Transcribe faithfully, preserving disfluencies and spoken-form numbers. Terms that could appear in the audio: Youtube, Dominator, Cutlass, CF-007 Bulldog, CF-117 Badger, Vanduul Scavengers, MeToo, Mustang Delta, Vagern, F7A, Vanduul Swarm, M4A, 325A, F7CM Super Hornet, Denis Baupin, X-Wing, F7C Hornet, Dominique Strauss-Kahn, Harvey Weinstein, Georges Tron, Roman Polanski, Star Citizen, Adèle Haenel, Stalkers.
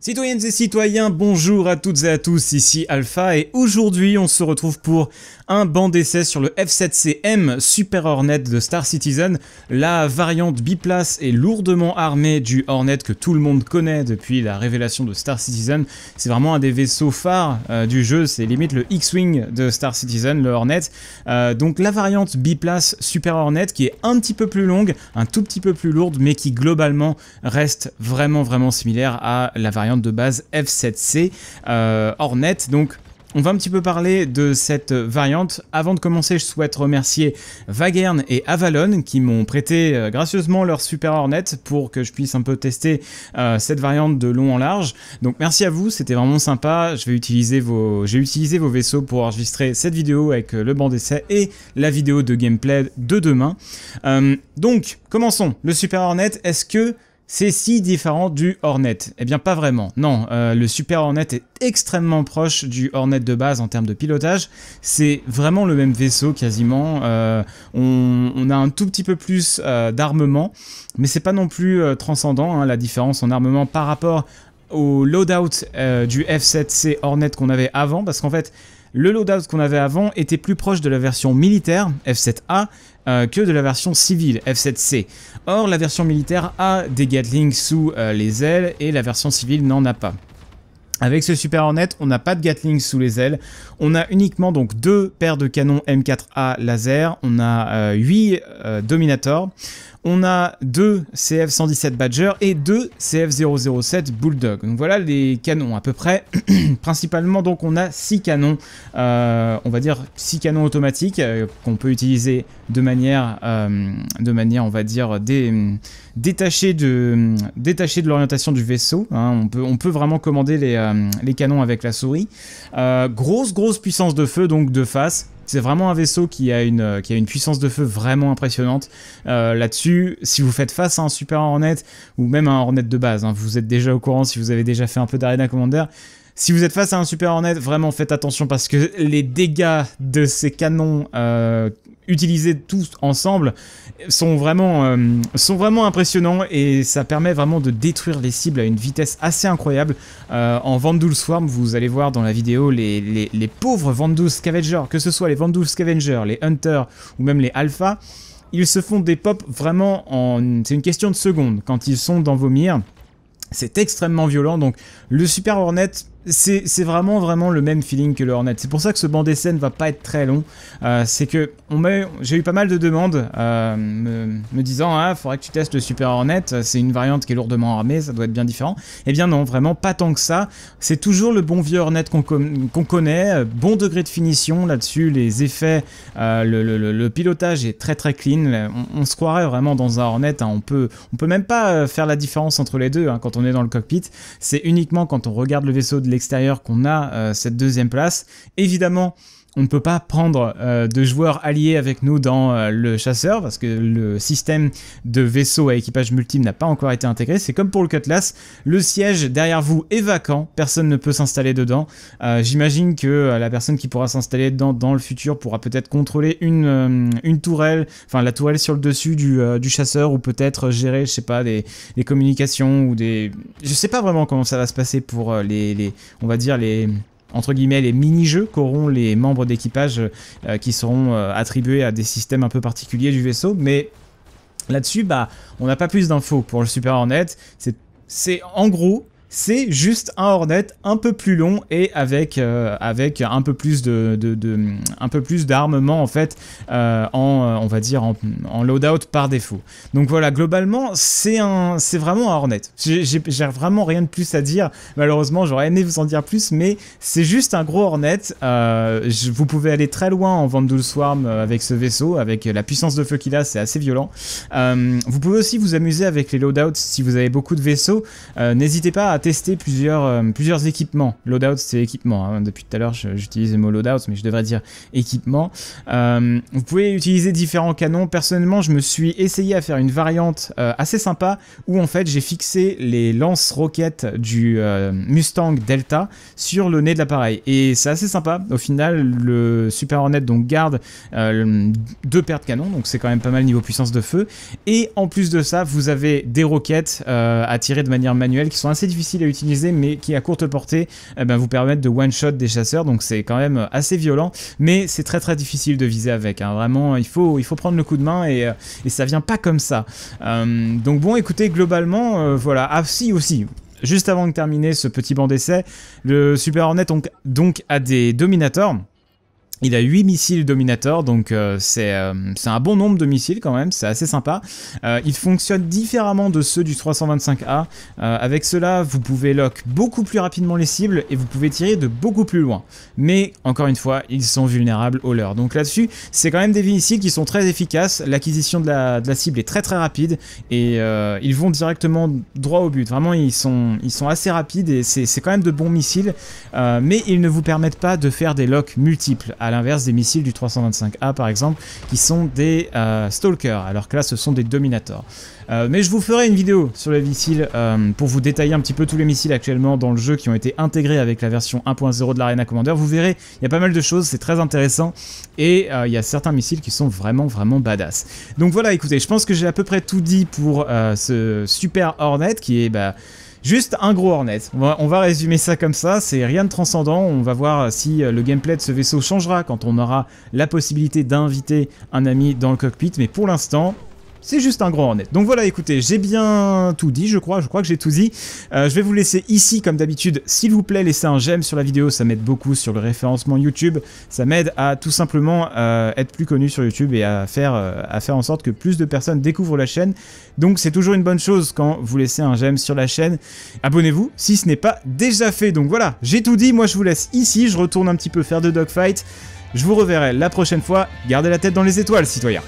Citoyennes et citoyens, bonjour à toutes et à tous, ici Alpha et aujourd'hui on se retrouve pour un banc d'essai sur le F sept C M Super Hornet de Star Citizen, la variante biplace et lourdement armée du Hornet que tout le monde connaît depuis la révélation de Star Citizen. C'est vraiment un des vaisseaux phares euh, du jeu, c'est limite le X-Wing de Star Citizen, le Hornet. Euh, donc la variante biplace Super Hornet qui est un petit peu plus longue, un tout petit peu plus lourde, mais qui globalement reste vraiment vraiment similaire à la variante de base F sept C euh, Hornet. Donc on va un petit peu parler de cette variante. Avant de commencer, je souhaite remercier Vagern et Avalon qui m'ont prêté euh, gracieusement leur Super Hornet pour que je puisse un peu tester euh, cette variante de long en large. Donc merci à vous, c'était vraiment sympa. Je vais utiliser vos, j'ai utilisé vos vaisseaux pour enregistrer cette vidéo avec euh, le banc d'essai et la vidéo de gameplay de demain. Euh, donc commençons. Le Super Hornet, est-ce que c'est si différent du Hornet? Eh bien pas vraiment, non. Euh, le Super Hornet est extrêmement proche du Hornet de base en termes de pilotage. C'est vraiment le même vaisseau quasiment. Euh, on, on a un tout petit peu plus euh, d'armement, mais c'est pas non plus euh, transcendant hein, la différence en armement par rapport au loadout euh, du F sept C Hornet qu'on avait avant, parce qu'en fait le loadout qu'on avait avant était plus proche de la version militaire F sept A euh, que de la version civile F sept C. Or, la version militaire a des Gatling sous euh, les ailes et la version civile n'en a pas. Avec ce Super Hornet, on n'a pas de Gatling sous les ailes. On a uniquement donc deux paires de canons M quatre A laser. On a euh, huit euh, Dominator. On a deux C F cent dix-sept Badger et deux C F zéro zéro sept Bulldog. Donc voilà les canons à peu près. Principalement donc on a six canons, euh, on va dire six canons automatiques euh, qu'on peut utiliser de manière, euh, de manière on va dire dé, détachée de, détachée de l'orientation du vaisseau. Hein, on peut, on peut vraiment commander les, euh, les canons avec la souris. Euh, grosse grosse puissance de feu donc de face. C'est vraiment un vaisseau qui a une, qui a une puissance de feu vraiment impressionnante. Euh, Là-dessus, si vous faites face à un Super Hornet, ou même à un Hornet de base, hein, vous êtes déjà au courant si vous avez déjà fait un peu d'Arena Commander, si vous êtes face à un Super Hornet, vraiment faites attention parce que les dégâts de ces canons euh, utilisés tous ensemble sont vraiment, euh, sont vraiment impressionnants et ça permet vraiment de détruire les cibles à une vitesse assez incroyable. Euh, en Vanduul Swarm, vous allez voir dans la vidéo les, les, les pauvres Vanduul Scavengers, que ce soit les Vanduul Scavengers, les Hunters ou même les Alpha, ils se font des pops vraiment en... c'est une question de secondes quand ils sont dans vos mires. C'est extrêmement violent, donc le Super Hornet, c'est vraiment vraiment le même feeling que le Hornet. C'est pour ça que ce banc d'essai ne va pas être très long. Euh, c'est que j'ai eu pas mal de demandes euh, me, me disant « Ah, faudrait que tu testes le Super Hornet, c'est une variante qui est lourdement armée, ça doit être bien différent. » Eh bien non, vraiment pas tant que ça. C'est toujours le bon vieux Hornet qu'on qu'on connaît, bon degré de finition là-dessus, les effets, euh, le, le, le pilotage est très très clean. On, on se croirait vraiment dans un Hornet, hein. on, peut, on peut même pas faire la différence entre les deux hein, quand on est dans le cockpit. C'est uniquement quand on regarde le vaisseau de l'extérieur qu'on a euh, cette deuxième place. Évidemment, on ne peut pas prendre euh, de joueurs alliés avec nous dans euh, le chasseur parce que le système de vaisseau à équipage multiple n'a pas encore été intégré. C'est comme pour le Cutlass, le siège derrière vous est vacant, personne ne peut s'installer dedans. Euh, J'imagine que euh, la personne qui pourra s'installer dedans dans le futur pourra peut-être contrôler une, euh, une tourelle, enfin la tourelle sur le dessus du, euh, du chasseur ou peut-être gérer, je sais pas, des, des communications ou des... Je sais pas vraiment comment ça va se passer pour euh, les, les... on va dire les... entre guillemets les mini-jeux qu'auront les membres d'équipage euh, qui seront euh, attribués à des systèmes un peu particuliers du vaisseau, mais là-dessus, bah, on n'a pas plus d'infos pour le Super Hornet. C'est en gros, c'est juste un Hornet un peu plus long et avec, euh, avec un peu plus de, de, de un peu plus d'armement en fait euh, en on va dire en, en loadout par défaut. Donc voilà, globalement c'est un c'est vraiment un Hornet. J'ai vraiment rien de plus à dire. Malheureusement, j'aurais aimé vous en dire plus, mais c'est juste un gros Hornet. Euh, je, vous pouvez aller très loin en Vanduul Swarm avec ce vaisseau, avec la puissance de feu qu'il a, c'est assez violent. Euh, vous pouvez aussi vous amuser avec les loadouts si vous avez beaucoup de vaisseaux. Euh, N'hésitez pas à tester plusieurs, euh, plusieurs équipements. Loadout, c'est équipement. Hein. Depuis tout à l'heure, j'utilise le mot loadout, mais je devrais dire équipement. Euh, vous pouvez utiliser différents canons. Personnellement, je me suis essayé à faire une variante euh, assez sympa où en fait, j'ai fixé les lance-roquettes du euh, Mustang Delta sur le nez de l'appareil. Et c'est assez sympa. Au final, le Super Hornet donc, garde euh, deux paires de canons, donc c'est quand même pas mal niveau puissance de feu. Et en plus de ça, vous avez des roquettes euh, à tirer de manière manuelle qui sont assez difficiles difficiles à utiliser mais qui à courte portée eh ben, vous permettent de one-shot des chasseurs, donc c'est quand même assez violent, mais c'est très très difficile de viser avec, hein. Vraiment il faut, il faut prendre le coup de main et, et ça vient pas comme ça. Euh, donc bon écoutez, globalement euh, voilà, ah si aussi, juste avant de terminer ce petit banc d'essai, le Super Hornet donc, donc a des Dominators. Il a huit missiles Dominator, donc euh, c'est euh, un bon nombre de missiles quand même, c'est assez sympa. Euh, ils fonctionnent différemment de ceux du trois cent vingt-cinq A. Euh, avec cela, vous pouvez lock beaucoup plus rapidement les cibles et vous pouvez tirer de beaucoup plus loin. Mais, encore une fois, ils sont vulnérables au leurre. Donc là-dessus, c'est quand même des missiles qui sont très efficaces. L'acquisition de la, de la cible est très très rapide et euh, ils vont directement droit au but. Vraiment, ils sont, ils sont assez rapides et c'est quand même de bons missiles. Euh, mais ils ne vous permettent pas de faire des locks multiples, à l'inverse des missiles du trois cent vingt-cinq A par exemple, qui sont des euh, Stalkers, alors que là ce sont des Dominators. Euh, mais je vous ferai une vidéo sur les missiles euh, pour vous détailler un petit peu tous les missiles actuellement dans le jeu qui ont été intégrés avec la version un point zéro de l'Arena Commander. Vous verrez, il y a pas mal de choses, c'est très intéressant et euh, il y a certains missiles qui sont vraiment vraiment badass. Donc voilà, écoutez, je pense que j'ai à peu près tout dit pour euh, ce Super Hornet qui est... bah, juste un gros Hornet, on va, on va résumer ça comme ça, c'est rien de transcendant, on va voir si le gameplay de ce vaisseau changera quand on aura la possibilité d'inviter un ami dans le cockpit, mais pour l'instant... c'est juste un gros Hornet. Donc voilà, écoutez, j'ai bien tout dit, je crois, je crois que j'ai tout dit. Euh, je vais vous laisser ici, comme d'habitude, s'il vous plaît, laissez un j'aime sur la vidéo, ça m'aide beaucoup sur le référencement YouTube, ça m'aide à tout simplement euh, être plus connu sur YouTube et à faire, euh, à faire en sorte que plus de personnes découvrent la chaîne. Donc c'est toujours une bonne chose quand vous laissez un j'aime sur la chaîne. Abonnez-vous si ce n'est pas déjà fait. Donc voilà, j'ai tout dit, moi je vous laisse ici, je retourne un petit peu faire de dogfight. Je vous reverrai la prochaine fois, gardez la tête dans les étoiles, citoyens.